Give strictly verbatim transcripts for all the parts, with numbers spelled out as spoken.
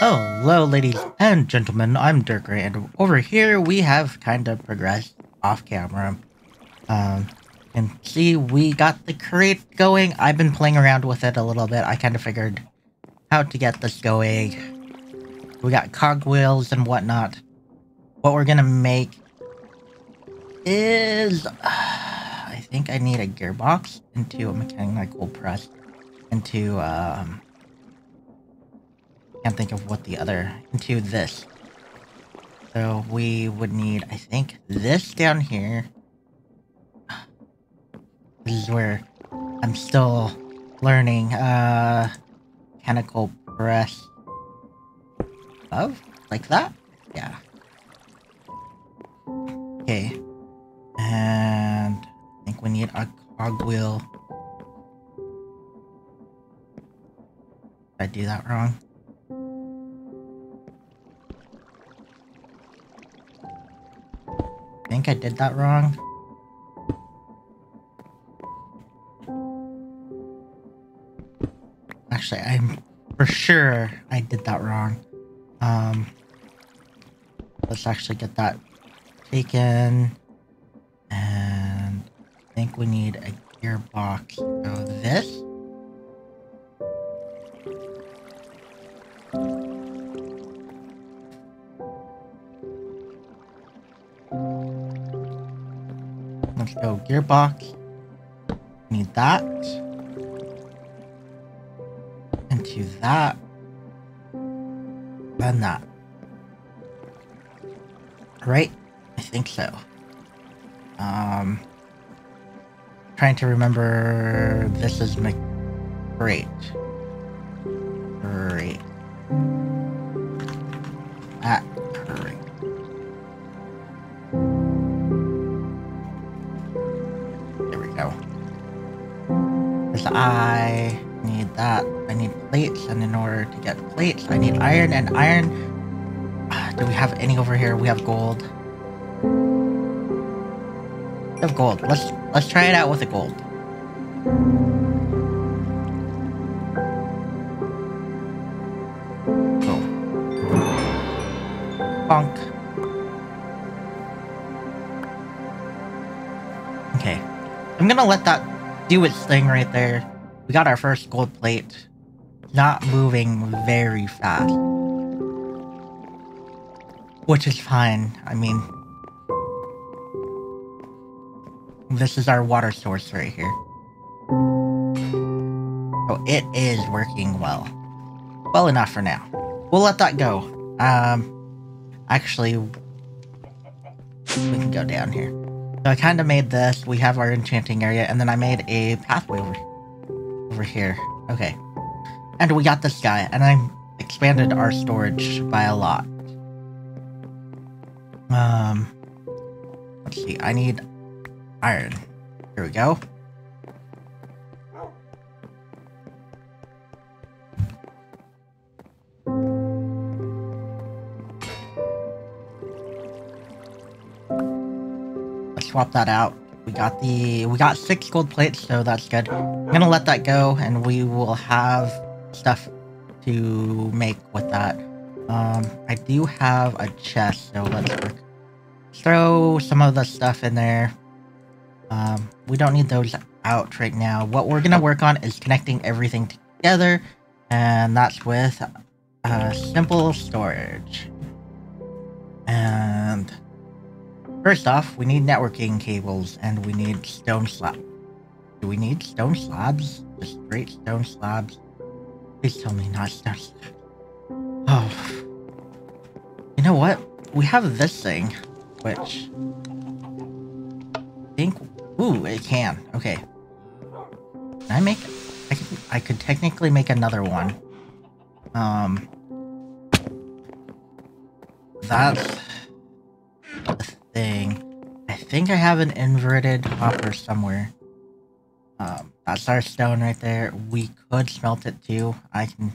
Hello ladies and gentlemen, I'm Dirk Ray, and over here we have kind of progressed off camera. Um, and see, we got the crate going. I've been playing around with it a little bit. I kind of figured how to get this going. We got cogwheels and whatnot. What we're gonna make is... Uh, I think I need a gearbox into a mechanical press into... Um, can't think of what the other into this. So we would need, I think, this down here. This is where I'm still learning. Uh, mechanical press above, like that. Yeah. Okay, and I think we need a cogwheel. Did I do that wrong? I think I did that wrong. Actually, I'm for sure I did that wrong. Um, let's actually get that taken. And I think we need a gearbox. So this. Let's go gearbox. Need that. Into that. And that. Right? I think so. Um, trying to remember. This is my crate. Crate. That crate. I need that. I need plates, and in order to get plates, I need iron, and iron... Uh, do we have any over here? We have gold. We have gold. Let's, let's try it out with the gold. Cool. Bonk. Okay. I'm gonna let that do its thing right there. We got our first gold plate. Not moving very fast. Which is fine. I mean... This is our water source right here. So it is working well. Well enough for now. We'll let that go. Um, actually... We can go down here. So I kind of made this, we have our enchanting area, and then I made a pathway over, over here. Okay. And we got this guy, and I expanded our storage by a lot. Um, let's see, I need iron. Here we go. Swap that out. We got the we got six gold plates, so that's good. I'm gonna let that go, and we will have stuff to make with that. Um, I do have a chest, so let's work. Throw some of the stuff in there. Um, we don't need those out right now. What we're gonna work on is connecting everything together, and that's with uh, simple storage. And first off, we need networking cables, and we need stone slabs. Do we need stone slabs? Just straight stone slabs? Please tell me not stone slabs. Oh. You know what? We have this thing, which... I think... Ooh, it can. Okay. Can I make... I could, I could technically make another one. Um... That's... Thing. I think I have an inverted hopper somewhere. Um, that's our stone right there. We could smelt it too. I can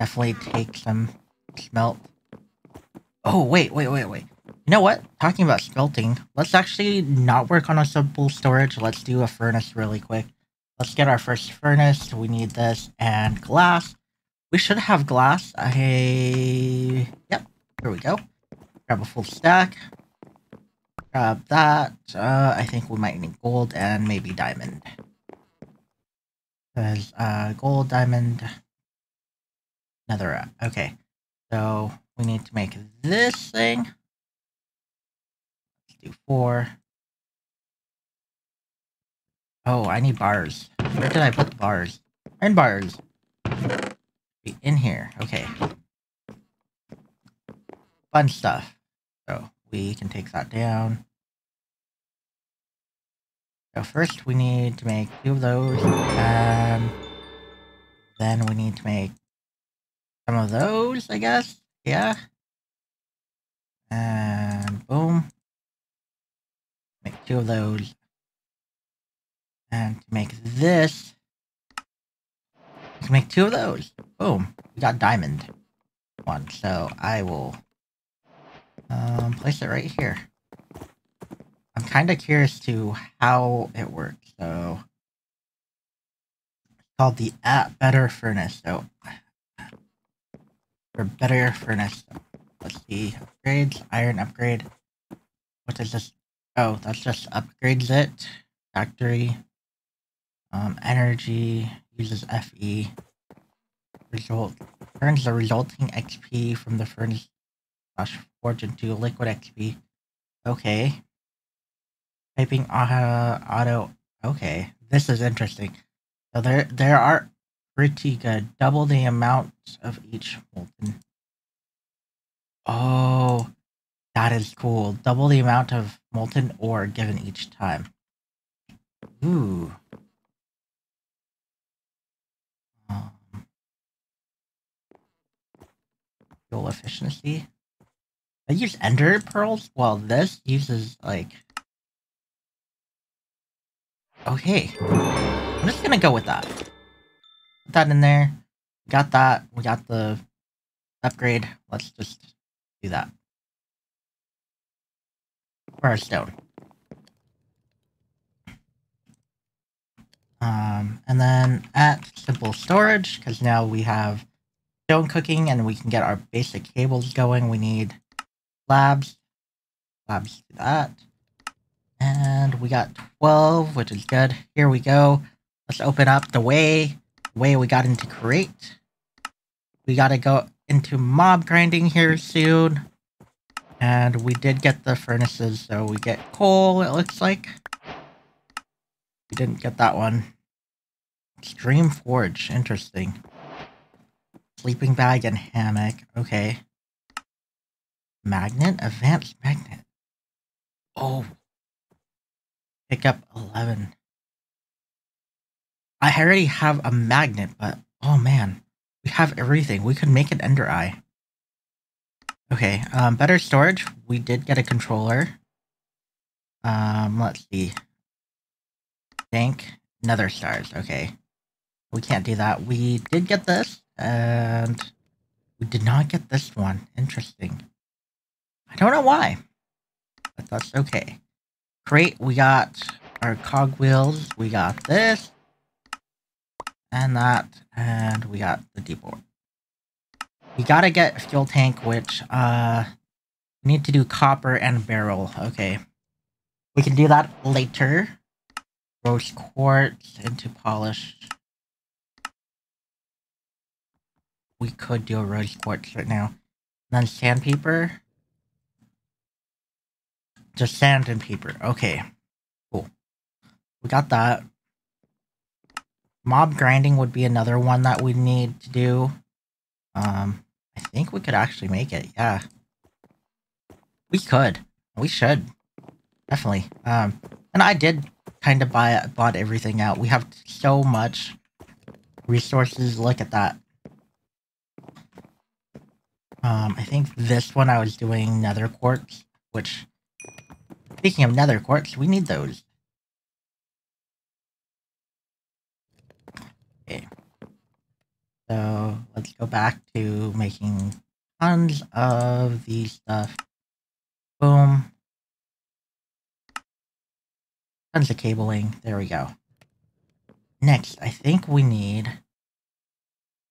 definitely take some smelt. Oh, wait, wait, wait, wait. You know what? Talking about smelting, let's actually not work on a simple storage. Let's do a furnace really quick. Let's get our first furnace. We need this and glass. We should have glass. I... Yep, here we go. Grab a full stack. Grab that. Uh, I think we might need gold and maybe diamond. Because uh, gold, diamond, netherrack. Okay, so we need to make this thing. Let's do four. Oh, I need bars. Where did I put the bars? Iron bars. In here. Okay. Fun stuff. So we can take that down. So first we need to make two of those, and then we need to make some of those, I guess. Yeah. And boom. Make two of those. And to make this, we can make two of those. Boom. We got diamond one. So I will um, place it right here. I'm kind of curious to how it works. So it's called the App Better Furnace. So for better furnace. So, let's see. Upgrades. Iron upgrade. What is this? Oh, that's just upgrades it. Factory. Um, energy uses F E. Result turns the resulting X P from the furnace slash forge into liquid X P. Okay. Typing uh, auto. Okay, this is interesting. So there, there are pretty good. Double the amount of each molten. Oh, that is cool. Double the amount of molten ore given each time. Ooh. Fuel efficiency. I use ender pearls. Well, this uses like. Okay, I'm just gonna go with that. Put that in there. Got that. We got the upgrade. Let's just do that for our stone. Um, and then at simple storage, because now we have stone cooking and we can get our basic cables going. We need slabs. Slabs do that. And we got twelve, which is good. Here we go. Let's open up the way. The way we got into crate. We gotta go into mob grinding here soon. And we did get the furnaces, so we get coal, it looks like. We didn't get that one. Extreme forge, interesting. Sleeping bag and hammock. Okay. Magnet? Advanced magnet. Oh. Pick up eleven. I already have a magnet, but oh man. We have everything. We could make an ender eye. Okay. Um, better storage. We did get a controller. Um, let's see. Tank. Nether stars. Okay. We can't do that. We did get this. And we did not get this one. Interesting. I don't know why, but that's okay. Great, we got our cogwheels. We got this and that, and we got the depot. We gotta get a fuel tank, which uh, we need to do copper and barrel. Okay, we can do that later. Roast quartz into polished. We could do a rose quartz right now. And then sandpaper. Just sand and paper. Okay. Cool. We got that. Mob grinding would be another one that we need to do. Um, I think we could actually make it. Yeah. We could. We should. Definitely. Um, and I did kind of buy bought everything out. We have so much resources. Look at that. Um, I think this one I was doing nether quartz, which, speaking of nether quartz, we need those. Okay. So, let's go back to making tons of these stuff. Boom. Tons of cabling. There we go. Next, I think we need,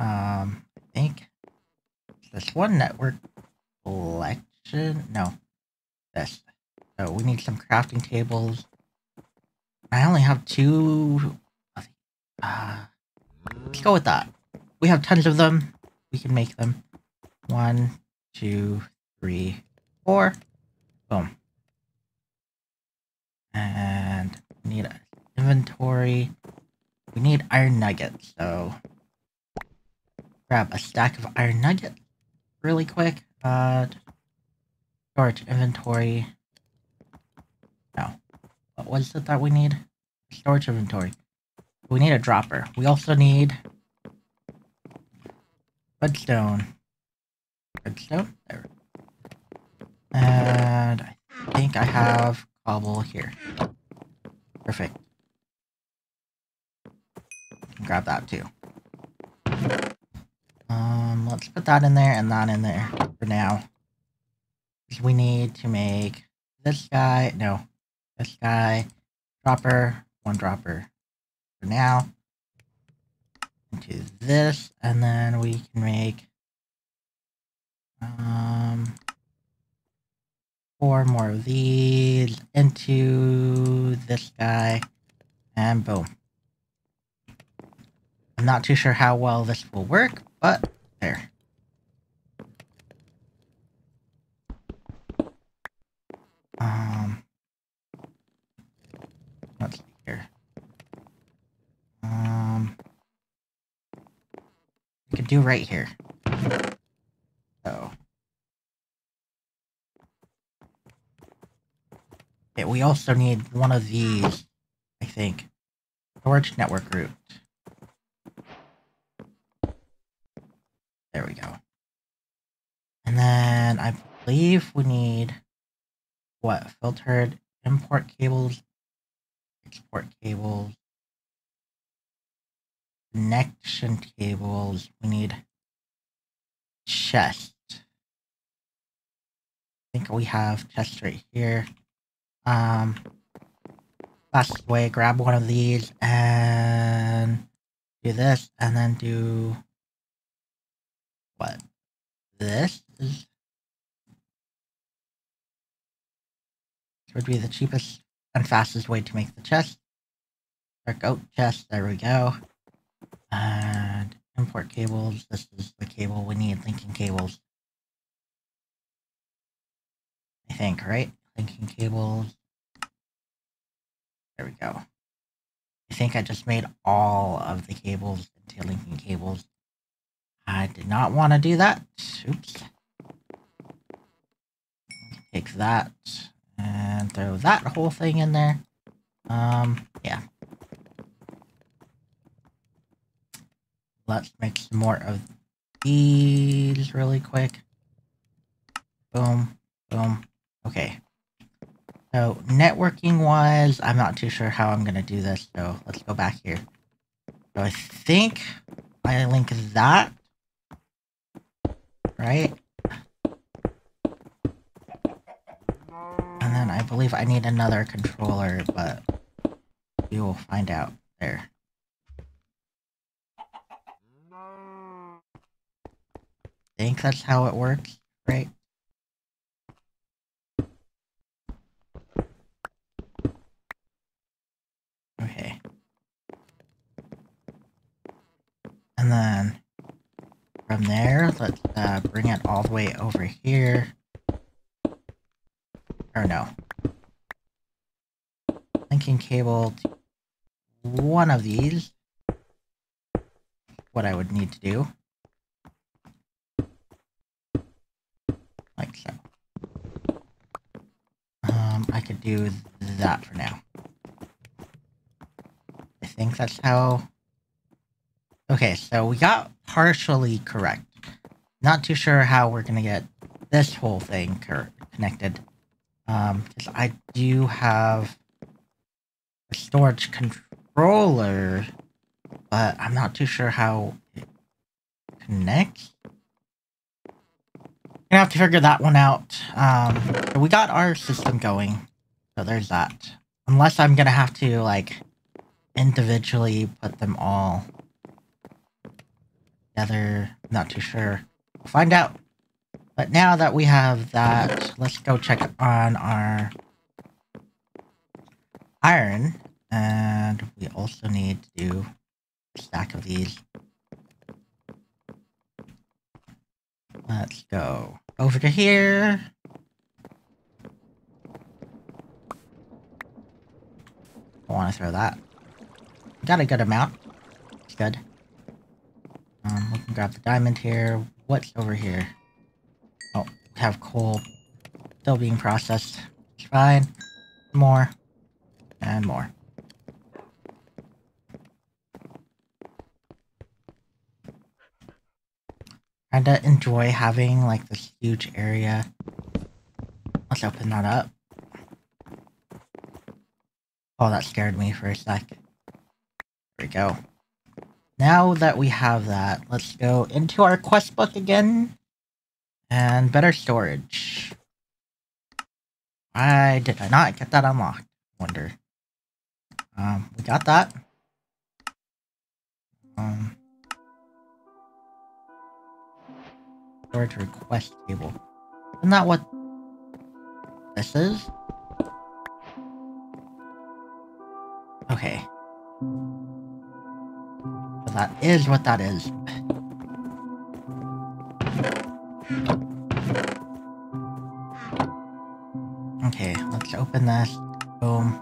um, this one network collection. No, this. So we need some crafting tables. I only have two. Uh, let's go with that. We have tons of them. We can make them. One, two, three, four. Boom. And we need an inventory. We need iron nuggets, so grab a stack of iron nuggets really quick. Uh, storage inventory. No. What was it that we need? Storage inventory. We need a dropper. We also need redstone. Redstone? There. And I think I have cobble here. Perfect. Grab that too. Um, let's put that in there and that in there for now. We need to make this guy, no, this guy, dropper, one dropper for now. Into this, and then we can make um four more of these into this guy, and boom. I'm not too sure how well this will work, but there. Um, let's see here. Um, we could do right here. So, okay, we also need one of these, I think. Storage network route. There we go. And then I believe we need, what, filtered import cables, export cables, connection cables. We need chest. I think we have chest right here. Um, fast way, grab one of these and do this, and then do what? This is, this would be the cheapest and fastest way to make the chest. Check out chest, there we go. And import cables, this is the cable we need, linking cables. I think, right? Linking cables. There we go. I think I just made all of the cables into linking cables. I did not want to do that. Oops. Take that and throw that whole thing in there. Um, yeah. Let's make some more of these really quick. Boom, boom. Okay. So networking-wise, I'm not too sure how I'm going to do this, so let's go back here. So I think I link that. Right? And then I believe I need another controller, but we will find out there. I think that's how it works, right? Okay. And then from there, let's uh, bring it all the way over here. Or no. Linking cable to one of these. What I would need to do. Like so. Um, I could do that for now. I think that's how... Okay, so we got partially correct. Not too sure how we're gonna get this whole thing connected. Um, because I do have a storage controller, but I'm not too sure how it connects. Gonna have to figure that one out. Um, so we got our system going, so there's that. Unless I'm gonna have to, like, individually put them all together, not too sure. We'll find out. But now that we have that, let's go check on our iron. And we also need to do a stack of these. Let's go over to here. I want to throw that. Got a good amount. It's good. Um, we can grab the diamond here. What's over here? Oh, we have coal still being processed. It's fine. More. And more. Kind of enjoy having like this huge area. Let's open that up. Oh, that scared me for a sec. There we go. Now that we have that, let's go into our quest book again. And better storage. Why did I not get that unlocked? I wonder. Um, we got that. Um, storage request table. Isn't that what this is? Okay. So that is what that is. Okay, let's open this. Boom.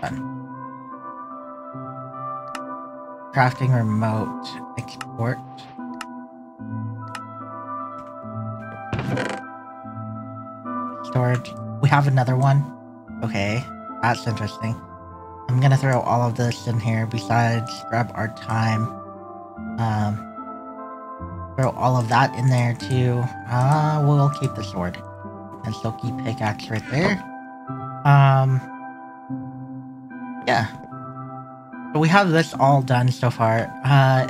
Done. Crafting remote export. Storage. We have another one. Okay, that's interesting. I'm gonna throw all of this in here. Besides, grab our time. Um, throw all of that in there too. Ah, uh, we'll keep the sword, and still keep pickaxe right there. Um, yeah. So we have this all done so far. Uh,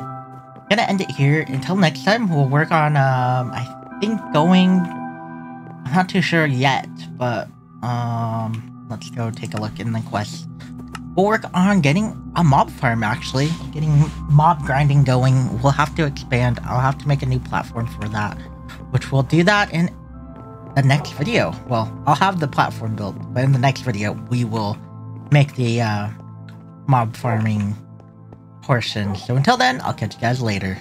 gonna end it here. Until next time, we'll work on. Um, I think going. I'm not too sure yet, but um, let's go take a look in the quest. We'll work on getting a mob farm, actually. Getting mob grinding going. We'll have to expand. I'll have to make a new platform for that. Which we'll do that in the next video. Well, I'll have the platform built. But in the next video, we will make the uh, mob farming portion. So until then, I'll catch you guys later.